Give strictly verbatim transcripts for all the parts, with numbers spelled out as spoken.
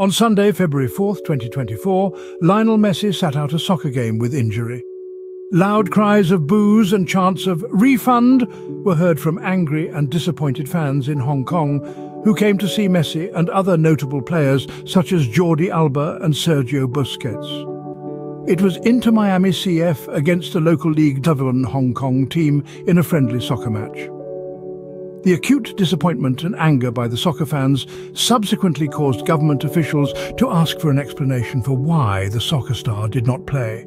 On Sunday, February fourth, twenty twenty-four, Lionel Messi sat out a soccer game with injury. Loud cries of boos and chants of "refund" were heard from angry and disappointed fans in Hong Kong who came to see Messi and other notable players such as Jordi Alba and Sergio Busquets. It was Inter-Miami C F against the local league Dublin Hong Kong team in a friendly soccer match. The acute disappointment and anger by the soccer fans subsequently caused government officials to ask for an explanation for why the soccer star did not play.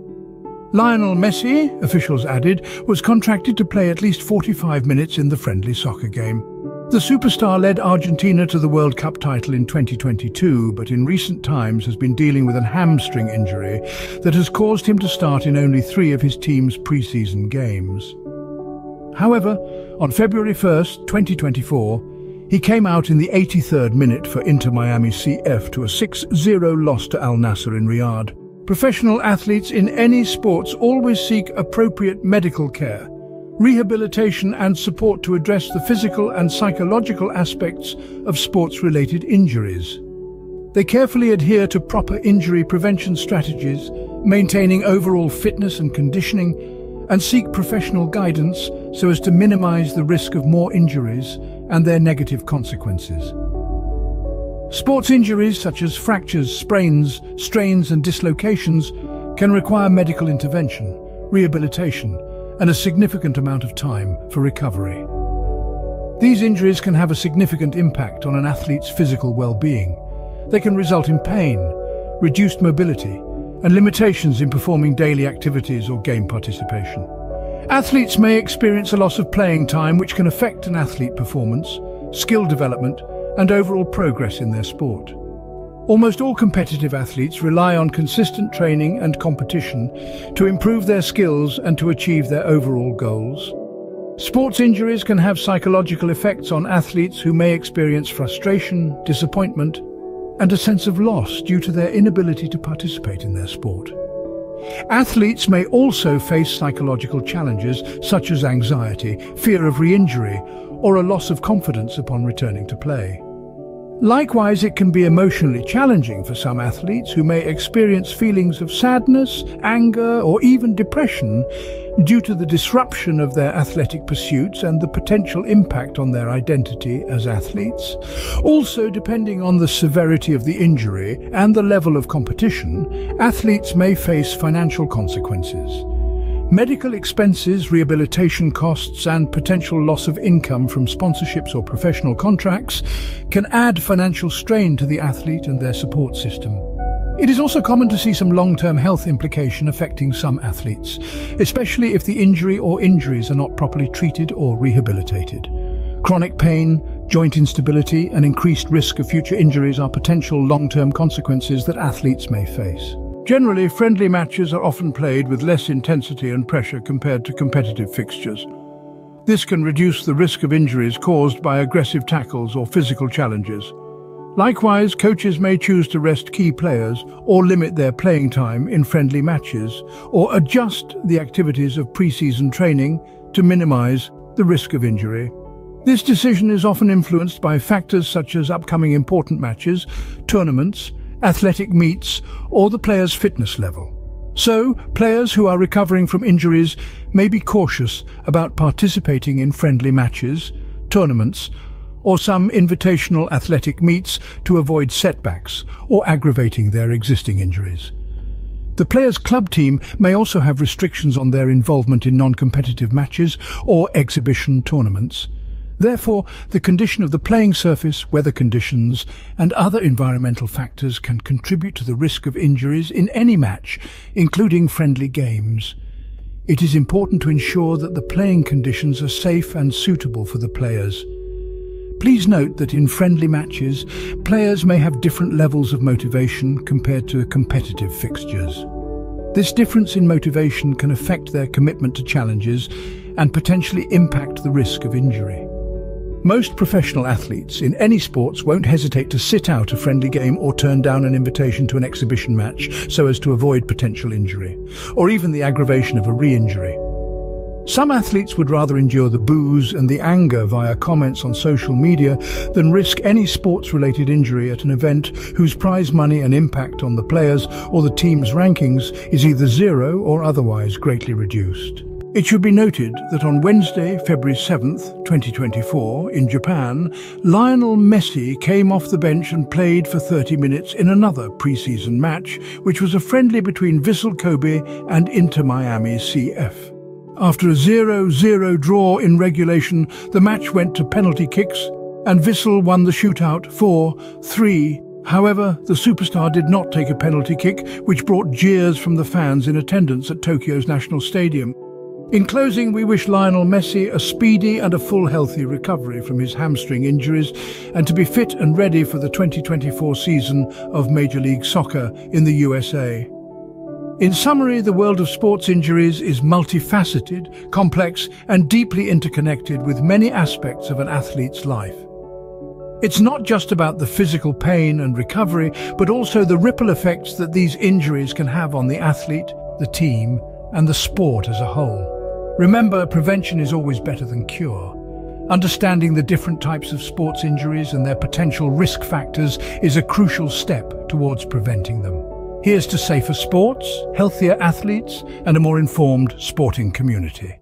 Lionel Messi, officials added, was contracted to play at least forty-five minutes in the friendly soccer game. The superstar led Argentina to the World Cup title in twenty twenty-two, but in recent times has been dealing with a hamstring injury that has caused him to start in only three of his team's pre-season games. However, on February first, twenty twenty-four, he came out in the eighty-third minute for Inter-Miami C F to a six zero loss to Al Nassr in Riyadh. Professional athletes in any sports always seek appropriate medical care, rehabilitation and support to address the physical and psychological aspects of sports-related injuries. They carefully adhere to proper injury prevention strategies, maintaining overall fitness and conditioning, and seek professional guidance so as to minimize the risk of more injuries and their negative consequences. Sports injuries such as fractures, sprains, strains and dislocations can require medical intervention, rehabilitation and a significant amount of time for recovery. These injuries can have a significant impact on an athlete's physical well-being. They can result in pain, reduced mobility, and limitations in performing daily activities or game participation. Athletes may experience a loss of playing time which can affect an athlete's performance, skill development, and overall progress in their sport. Almost all competitive athletes rely on consistent training and competition to improve their skills and to achieve their overall goals. Sports injuries can have psychological effects on athletes who may experience frustration, disappointment, and a sense of loss due to their inability to participate in their sport. Athletes may also face psychological challenges such as anxiety, fear of re-injury, or a loss of confidence upon returning to play. Likewise, it can be emotionally challenging for some athletes who may experience feelings of sadness, anger, or even depression due to the disruption of their athletic pursuits and the potential impact on their identity as athletes. Also, depending on the severity of the injury and the level of competition, athletes may face financial consequences. Medical expenses, rehabilitation costs, and potential loss of income from sponsorships or professional contracts can add financial strain to the athlete and their support system. It is also common to see some long-term health implications affecting some athletes, especially if the injury or injuries are not properly treated or rehabilitated. Chronic pain, joint instability, and increased risk of future injuries are potential long-term consequences that athletes may face. Generally, friendly matches are often played with less intensity and pressure compared to competitive fixtures. This can reduce the risk of injuries caused by aggressive tackles or physical challenges. Likewise, coaches may choose to rest key players or limit their playing time in friendly matches or adjust the activities of pre-season training to minimize the risk of injury. This decision is often influenced by factors such as upcoming important matches, tournaments, athletic meets, or the player's fitness level. So, players who are recovering from injuries may be cautious about participating in friendly matches, tournaments, or some invitational athletic meets to avoid setbacks or aggravating their existing injuries. The player's club team may also have restrictions on their involvement in non-competitive matches or exhibition tournaments. Therefore, the condition of the playing surface, weather conditions, and other environmental factors can contribute to the risk of injuries in any match, including friendly games. It is important to ensure that the playing conditions are safe and suitable for the players. Please note that in friendly matches, players may have different levels of motivation compared to competitive fixtures. This difference in motivation can affect their commitment to challenges and potentially impact the risk of injury. Most professional athletes in any sports won't hesitate to sit out a friendly game or turn down an invitation to an exhibition match so as to avoid potential injury, or even the aggravation of a re-injury. Some athletes would rather endure the boos and the anger via comments on social media than risk any sports-related injury at an event whose prize money and impact on the players or the team's rankings is either zero or otherwise greatly reduced. It should be noted that on Wednesday, February seventh, twenty twenty-four, in Japan, Lionel Messi came off the bench and played for thirty minutes in another pre-season match, which was a friendly between Vissel Kobe and Inter-Miami C F. After a zero zero draw in regulation, the match went to penalty kicks and Vissel won the shootout four three. However, the superstar did not take a penalty kick, which brought jeers from the fans in attendance at Tokyo's National Stadium. In closing, we wish Lionel Messi a speedy and a full healthy recovery from his hamstring injuries and to be fit and ready for the twenty twenty-four season of Major League Soccer in the U S A. In summary, the world of sports injuries is multifaceted, complex, and deeply interconnected with many aspects of an athlete's life. It's not just about the physical pain and recovery, but also the ripple effects that these injuries can have on the athlete, the team, and the sport as a whole. Remember, prevention is always better than cure. Understanding the different types of sports injuries and their potential risk factors is a crucial step towards preventing them. Here's to safer sports, healthier athletes, and a more informed sporting community.